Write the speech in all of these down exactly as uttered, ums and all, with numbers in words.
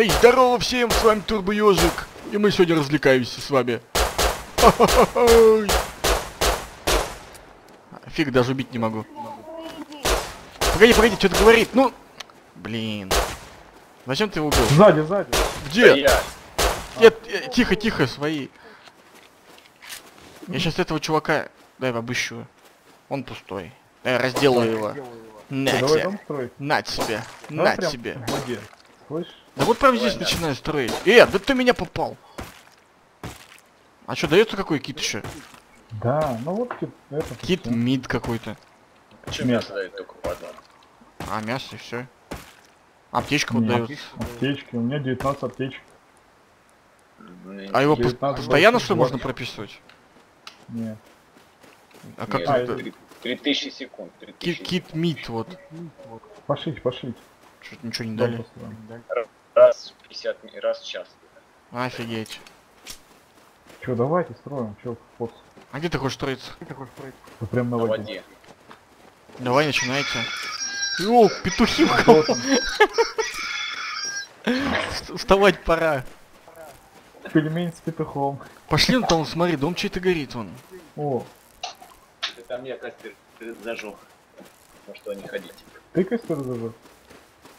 Эй, здорово всем, с вами TurboEzhik, и мы сегодня развлекаемся с вами. Фиг, даже убить не могу. Погоди, погоди, что-то говорит, ну... Блин. Зачем ты его убил? Сзади, сзади. Где? Нет, тихо, тихо, свои. Я сейчас этого чувака... Дай обыщу. Он пустой. Я разделаю его. На тебя. На тебе. На тебе. Да вот прям здесь начинаю строить. Э, да ты меня попал. А что, дается какой кит еще? Да, ну вот кит. Кит мид какой-то. Че мясо дает только по одному? А, мясо и все. Аптечка вот дает. Аптечки, у меня девятнадцать аптечек. А его постоянно что можно прописывать? Нет. А как это? три тысячи секунд. Кит мид вот. Пошить, пошить. Что-то ничего не дали. Раз в пятьдесят, раз в час. Офигеть. Че, давайте строим, че, фотос. А где ты хочешь строиться? Где ты хочешь строиться? Да прям на воде. воде. Давай, начинайте. О, петухи. Вставать пора. Пельмень с петухом. Пошли, ну там, смотри, дом чей-то горит вон. О. Ты там я костер зажег. Ну что, не ходите. Ты костер зажег?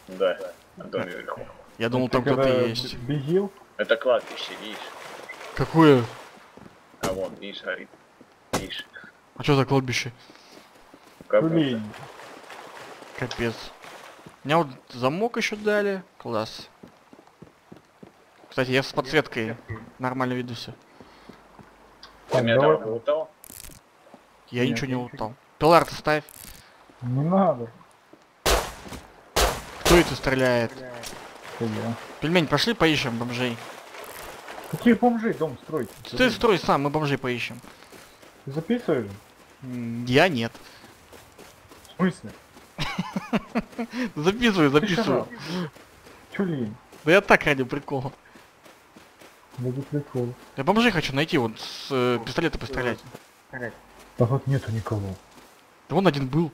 Да, на доме вверху. Я думал, там кто-то есть. Бегил? Это кладбище, видишь? Какое? А вон, видишь, горит. Видишь. А что за кладбище? Блин. Капец. У меня вот замок еще дали. Класс. Кстати, я с подсветкой. Нормально веду все. Ты меня давай лутал? Я ничего не лутал. Пилар-то ставь. Не надо. Кто это стреляет? Стреляет. Пельмень, пошли поищем бомжей. Какие бомжи дом строить? Ты строй сам, мы бомжей поищем. Записываешь? Я нет. В смысле? Записываю, записываю. Чулин. Да я так ради прикола. Ради прикола. Я бомжей хочу найти, вот с э, пистолета пострелять. Да вот нету никого. Да вон один был.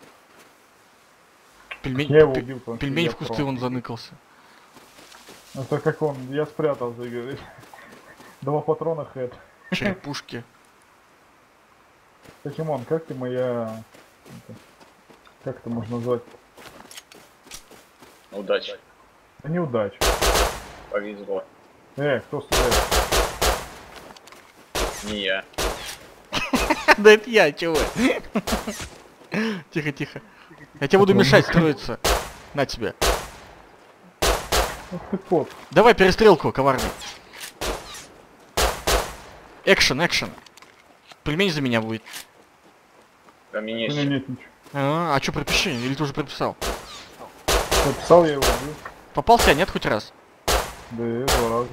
Пельмень, убил, пельмень в кусты, он заныкался. Это как он, я спрятал, говорит. Два патрона хэд. Черепушки. Покемон, как ты моя... Как это можно назвать? Удача. Да неудача. Повезло. Э, кто стреляет? Не я. Да это я, чего? Тихо, тихо. Я тебе буду мешать строиться. На тебя. Давай перестрелку, коварный. Экшен, экшен. Пельмень за меня будет. Да меня нет ничего. А, а что, пропиши? Или ты уже прописал? Прописал, я его убил. Попался, нет, хоть раз? Да, два раза.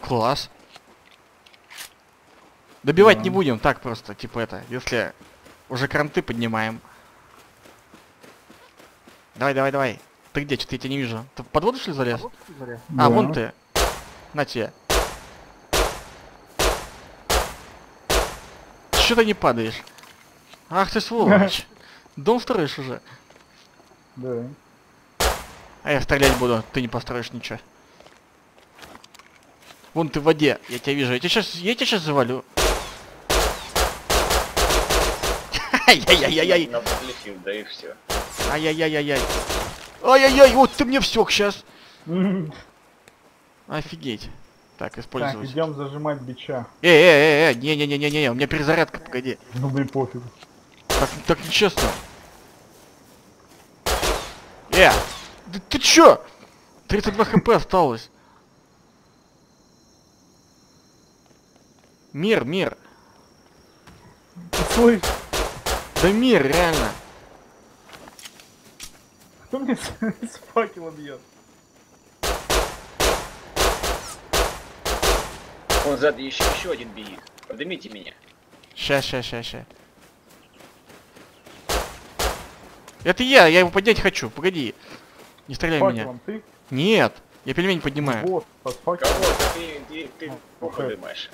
Класс. Добивать да. не будем, так просто, типа это, если уже кранты поднимаем. Давай, давай, давай. Ты где? Что-то я тебя не вижу. Ты под воду, что ли, залез? Да. А, вон ты. На тебе. Что ты не падаешь? Ах ты сволочь. Дом строишь уже? Да. А я стрелять буду, ты не построишь ничего. Вон ты в воде, я тебя вижу. Я тебя сейчас, я тебя сейчас завалю. Ай-яй-яй-яй-яй. Да и все. Ай-яй-яй-яй-яй. Ай-яй-яй, вот ты мне всёк сейчас. Офигеть. Так, использовать. Так, идем зажимать бича. Э-э-э-э, не-не-не-не-не, у меня перезарядка, погоди. Ну блин, пофиг. Так, так нечестно. Э! Да ты чё? тридцать два хп осталось. Мир, мир. Ой. Да мир, реально. Кто мне с факелом бьет? Он сзади еще, еще один бьет. Поднимите меня. Ща, ща, ща, ща. Это я, я его поднять хочу, погоди. Не стреляй в меня. Ты? Нет, я пельмень поднимаю. Вот, кого ты, ты, ты поднимаешь?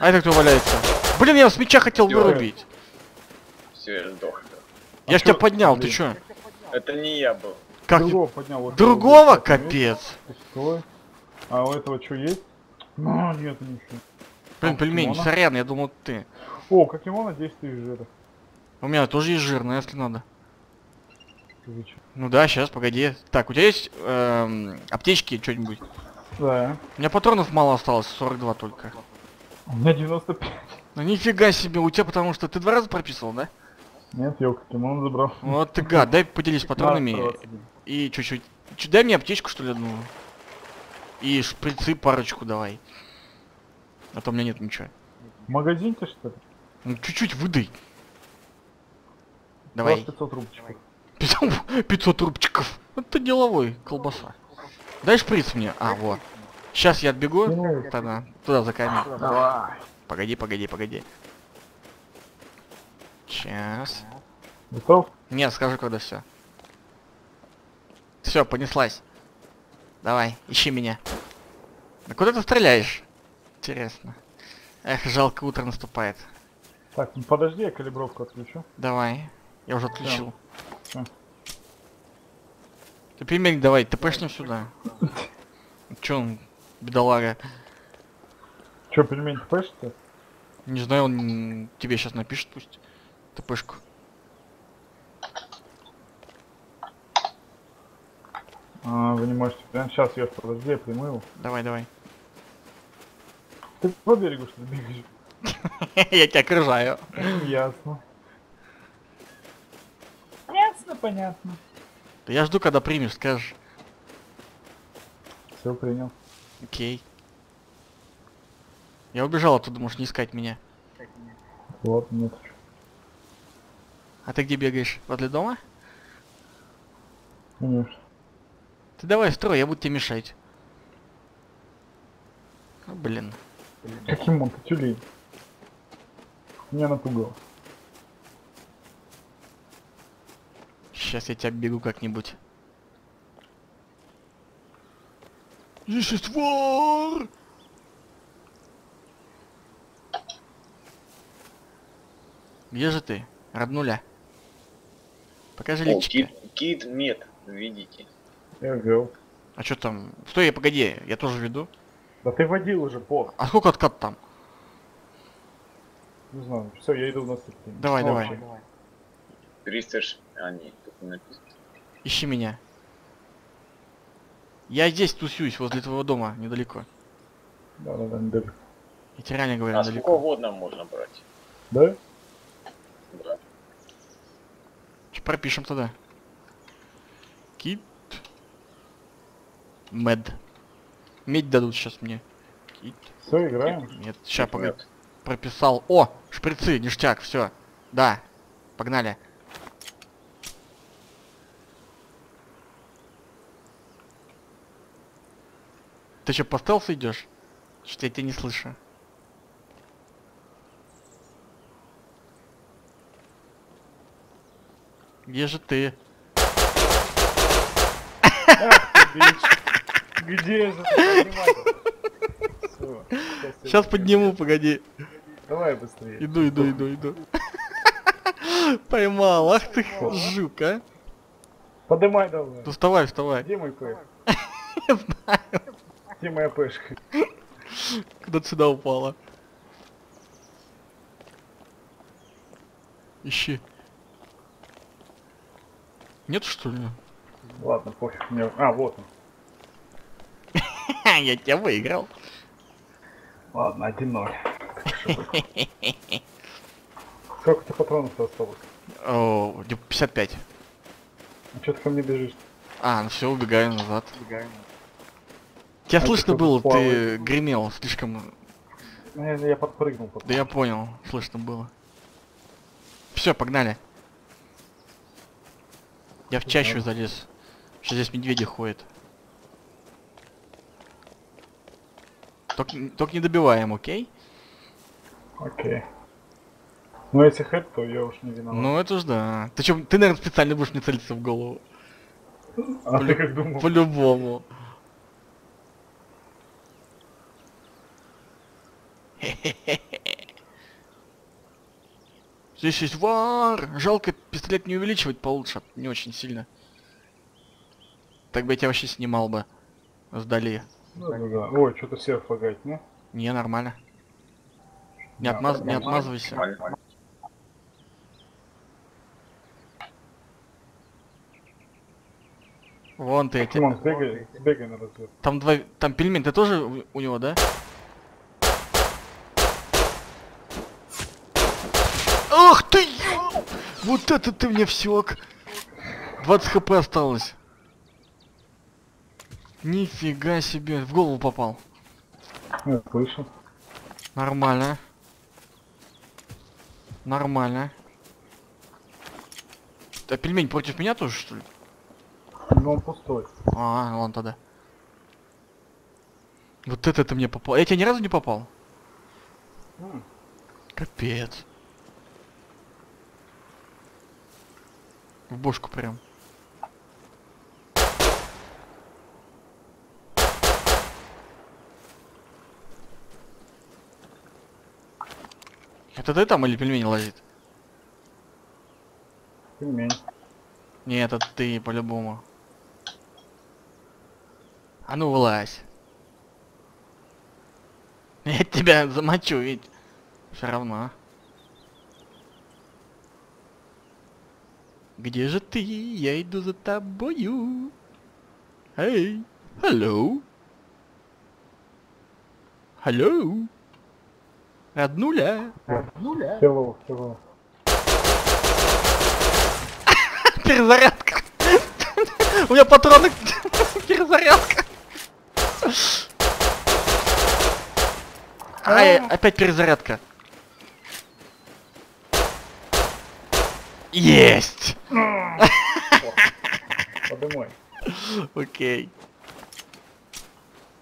А это кто валяется? Блин, я с меча хотел вырубить. Все, я сдох. Я а ж тебя поднял, блин. Ты чё? Это не я был. Как? Другого поднял. Вот другого вот, капец. Пустой. А у этого что есть? А, нет, ничего. Блин, пельмень, сорян, я думал ты. О, как лимона десять тысяч жира. У меня тоже есть жир, но если надо. Ну да, сейчас, погоди. Так, у тебя есть эм, аптечки что-нибудь? Да. У меня патронов мало осталось, сорок два только. У меня девяносто пять. Ну нифига себе, у тебя потому что ты два раза прописывал, да? Нет, я у Кокимона забрал. Вот ты гад, дай поделись патронами и чуть-чуть. Дай мне аптечку что ли одну. И шприцы парочку давай. А то у меня нет ничего. Магазин-то что ли? Ну чуть-чуть выдай. Давай. пятьсот рубчиков. Это деловой колбаса. Дай шприц мне. А, вот. Сейчас я отбегу. Тогда. Туда за камень. Давай. Погоди, погоди, погоди. Сейчас. Готов? Нет, скажу, когда все. Все, понеслась. Давай, ищи меня. Да куда ты стреляешь? Интересно. Эх, жалко, утро наступает. Так, ну подожди, я калибровку отключу. Давай. Я уже отключил. Да. Ты пельмень давай, ты пешнем сюда. Че он, бедолага? Че, пельмень пешься? Не знаю, он тебе сейчас напишет пусть. Тпшку. А, вы не можете. Сейчас я подожди, я примыл. Давай, давай. Ты по берегу что-то бегаешь? Я тебя окружаю. Ясно. Ясно, понятно. Да я жду, когда примешь, скажешь. Все, принял. Окей. Я убежал, а ты думаешь не искать меня. Вот, нет. А ты где бегаешь? Возле дома? Конечно. Ты давай строй, я буду тебе мешать. Ну, блин. Каким он, ты тюлей? Меня напугал. Сейчас я тебя бегу как-нибудь. Здесь есть вор! Где же ты, роднуля? Покажи лички. Кит мед, видите. Я вел. А что там? Стой, я погоди, я тоже веду. Да ты водил уже, по. А сколько откат там? Не знаю. Все, я иду на ступень. Давай, давай. триста... А, нет, тут не написано. Ищи меня. Я здесь тусюсь, возле твоего дома, недалеко. Да, да, да, недалеко. Я тебе реально говорю, а недалеко. Сколько угодно можно брать. Да? Да. Пропишем тогда. Кит. Мед. Медь дадут сейчас мне. Кит. Все, играем? Нет, сейчас погоди. Прописал. О, шприцы, ништяк, все. Да. Погнали. Ты что, по стелсу идешь? Что-то я тебя не слышу. Где же ты? Ах, ты где же ты? Все, сейчас, сейчас подниму, погоди. Давай быстрее. Иду, иду, иду, иду. Поймал, ах ты жук, а? Поднимай давай. Ну вставай, вставай. Где мой пэш? Не знаю. Где моя пэшка? Куда-то сюда упала. Ищи. Нет, что ли? Ладно, пофиг мне. А, вот он. Я тебя выиграл. Ладно, один ноль. Сколько ты патронов осталось? О, пятьдесят пять. А что ты ко мне бежишь? А, ну все, убегаем назад. Убегаем. Тебя а слышно было, ты гремел слишком. Наверное, я подпрыгнул. Потом. Да я понял, слышно было. Все, погнали. Я в чащу залез. Сейчас здесь медведи ходят. Только, только не добиваем, окей? Окей. Ну если хэт, то я уж не виноват. Ну это уж да. Ты чё, ты, наверное, специально будешь мне целиться в голову. А ты как думал? По-любому. Здесь есть вар. Жалко пистолет не увеличивать получше, не очень сильно. Так бы я тебя вообще снимал бы сдали. Ну, да, да. Ой, что-то серф лагает, не? Не, нормально. Не, да, отмаз... не отмазывайся. Нормально. Вон ты, а эти. Вон, бегай, бегай на разведку. Там два. Там пельмень, ты тоже у, у него, да? Ах ты! Вот это ты мне всек! двадцать хп осталось. Нифига себе, в голову попал. Я слышу. Нормально. Нормально. А пельмень против меня тоже, что ли? Ну он пустой. А, вон тогда. Вот это ты мне попал. Я тебя ни разу не попал? М. Капец. В бошку прям. Это ты там или пельмень лазит? Пельмень. Нет, это ты по-любому. А ну вылазь. Я тебя замочу, ведь все равно. Где же ты? Я иду за тобою. Эй, hello. Hello. Роднуля. Роднуля. Hello, hello. Перезарядка. У меня патроны. Перезарядка. Ай, опять перезарядка. Есть! Подумай. Окей.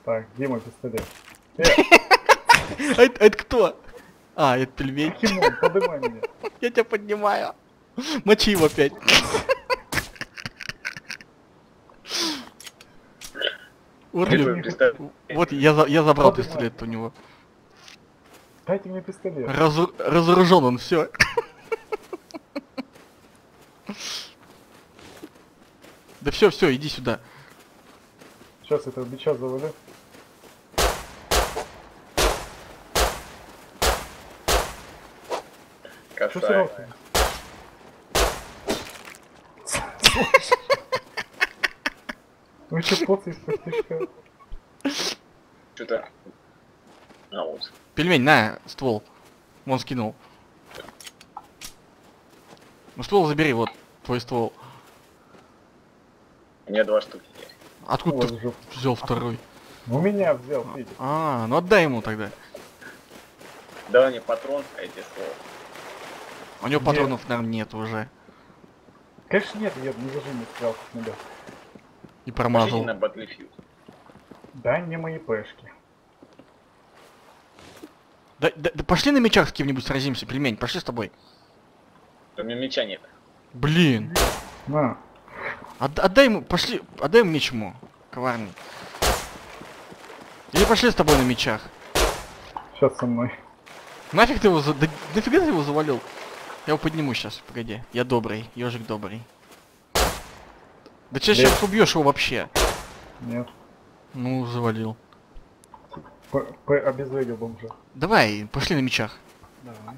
Так, где мой пистолет? Это кто? А, это пельмень. Поднимай меня. Я тебя поднимаю. Мочи его опять. Вот я забрал пистолет у него. Дайте мне пистолет. Разоружен он, все. Да все, все, иди сюда. Сейчас этого бича завалю. Красавец. Вы что, поцы из-под тишка? Что-то... А, вот. Пельмень, на, ствол. Он скинул. Ну ствол забери, вот, твой ствол. У меня два штуки. Откуда вот, ты жив. Взял второй? У меня взял, видишь. А, ну отдай ему тогда. Давай мне патрон, а эти слова. У него нет. Патронов, наверное, нет уже. Конечно нет, я не зажим не стрелял с нуля. И промазал. На дай мне мои пешки. Да, да, да пошли на мечах с кем-нибудь сразимся, пельмень, пошли с тобой. У меня меча нет. Блин. На. От, отдай ему, пошли, отдай ему меч ему, коварный. Или пошли с тобой на мечах. Сейчас со мной. Нафиг ты его, за... да, нафига ты его завалил? Я его подниму сейчас, погоди. Я добрый, ежик добрый. Да че сейчас убьешь его вообще? Нет. Ну, завалил. Обезвредил бомжа. Давай, пошли на мечах. Давай.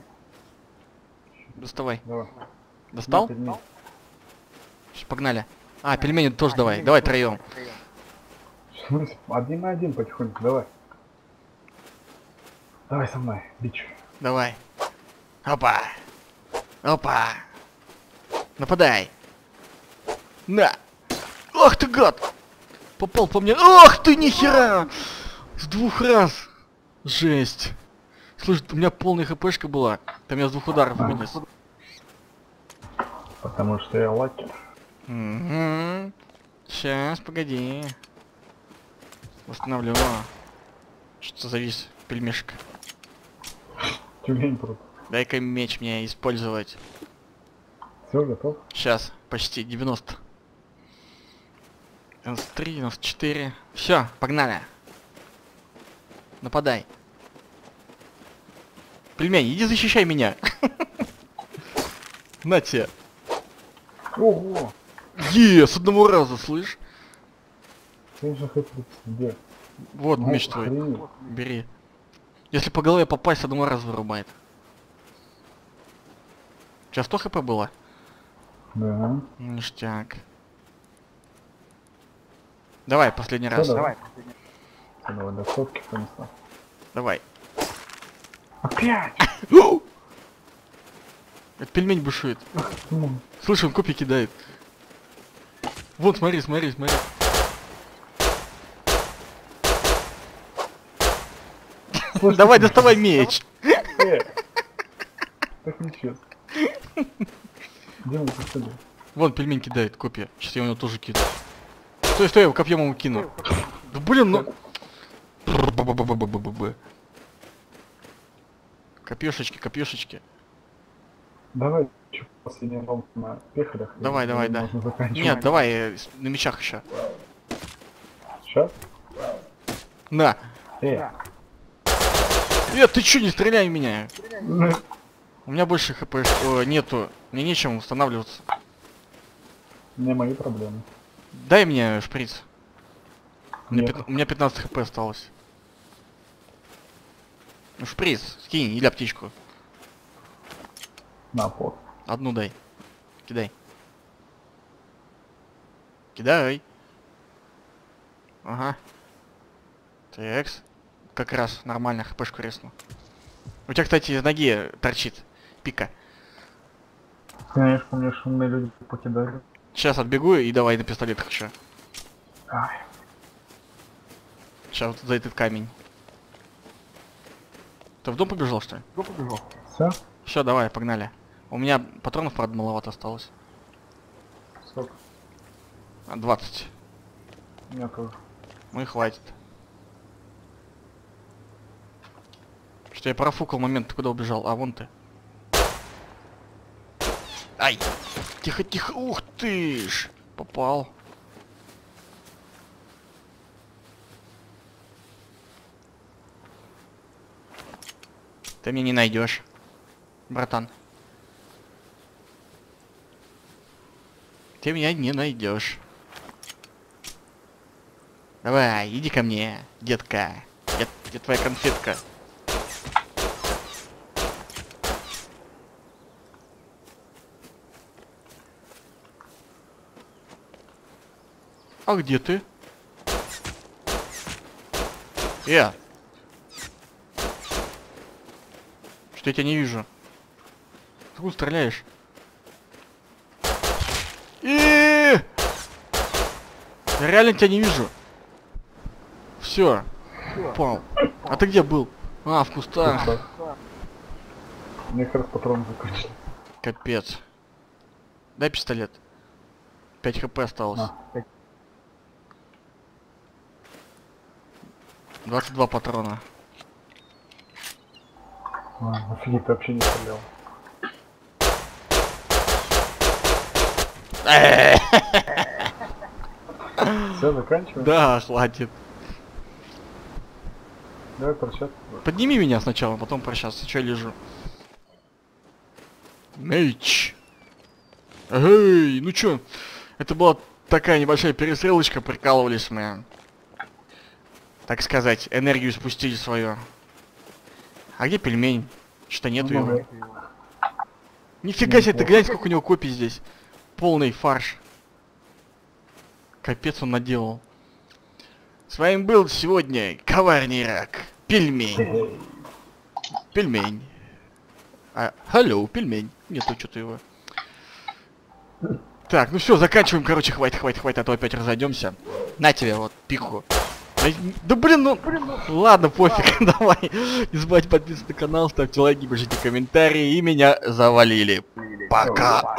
Доставай. Давай. Достал? Нет, сейчас, погнали. А, пельмени тоже а, давай, давай троем. Один на один потихоньку, давай. Давай со мной, бич. Давай. Опа. Опа. Нападай. На. Ах ты гад. Попал по мне. Ах ты нихера. С двух раз. Жесть. Слушай, у меня полная хпшка была. Там я с двух ударов вынес. Потому что я лакер. Угу. Сейчас, погоди. Восстановлю. Что-то завис, пельмешка. Дай-ка меч мне использовать. Все, готов? Сейчас, почти, девяносто. девяносто три, девяносто четыре. Все, погнали. Нападай. Пельмень, иди защищай меня. На тебе. Ого! Е, с одного раза, слышь? Где? Вот ну, меч твой. Хрени. Бери. Если по голове попасть, одного раз вырубает. Сейчас сто хп было? Да. Ништяк. Давай, последний раз. Да, давай. Давай, до сотки понесла. Давай. Опять! Это пельмень бушует. Слышь, он копья кидает. Вот, смотри, смотри, смотри. Слушай, давай, доставай меч. Так ничего. Вон пельмень кидает копья. Сейчас я у него тоже кину. Стой, стой, я его копьем ему кину. Да блин, ну... Копьешечки, копьешечки. Давай, чё, последний раунд на пехарях. Давай, давай, да. Нет, давай, на мечах еще. Сейчас? На. Э. Нет, ты чё, не стреляй в меня. У меня больше хп нету. Мне нечем устанавливаться. Не мои проблемы. Дай мне шприц. У меня пятнадцать хп осталось. Шприц, скинь, или аптечку. На пол. Одну дай. Кидай. Кидай. Ага. Текс. Как раз нормально хпшку ресну. У тебя, кстати, из ноги торчит пика. Конечно, мне шумные люди покидали. Сейчас отбегу и давай на пистолетах еще. Ай. Сейчас вот за этот камень. Ты в дом побежал, что ли? В дом побежал. Все? Все, давай, погнали. У меня патронов, правда, маловато осталось. Сколько? двадцать. У меня тоже. Ну и хватит. Что я профукал момент, ты куда убежал? А, вон ты. Ай! Тихо, тихо, ух ты ж! Попал. Ты меня не найдешь, братан. Ты меня не найдешь. Давай, иди ко мне, детка. Где, где твоя конфетка? А где ты? Я. Что я тебя не вижу? Откуда стреляешь? И я реально тебя не вижу. Все. Упал. А ты где был? А, в кустах. Мне как раз патрон закончил. Капец. Дай пистолет. пять хп осталось. двадцать два патрона. Ладно, офигеть, ты вообще не стрелял. Все, заканчиваем? Да, хватит. Давай прощаться. Подними меня сначала, потом прощаться. Че я лежу? Меч. Эй, ну чё? Это была такая небольшая перестрелочка, прикалывались мы. Так сказать, энергию спустили свою. А где пельмень? Что нету ну, его. Нифига себе, ты глянь, сколько у него копий здесь. Полный фарш. Капец он наделал. С вами был сегодня Коварный Рак. Пельмень. Пельмень. Алло, пельмень. Нету что-то его. Так, ну все, заканчиваем, короче, хватит, хватит, хватит, а то опять разойдемся. На тебе, вот, пиху. Да блин, ну... Блин, ну... Ладно, пофиг, ладно. Давай. Не забывайте подписываться на канал, ставьте лайки, пишите комментарии. И меня завалили. Пока.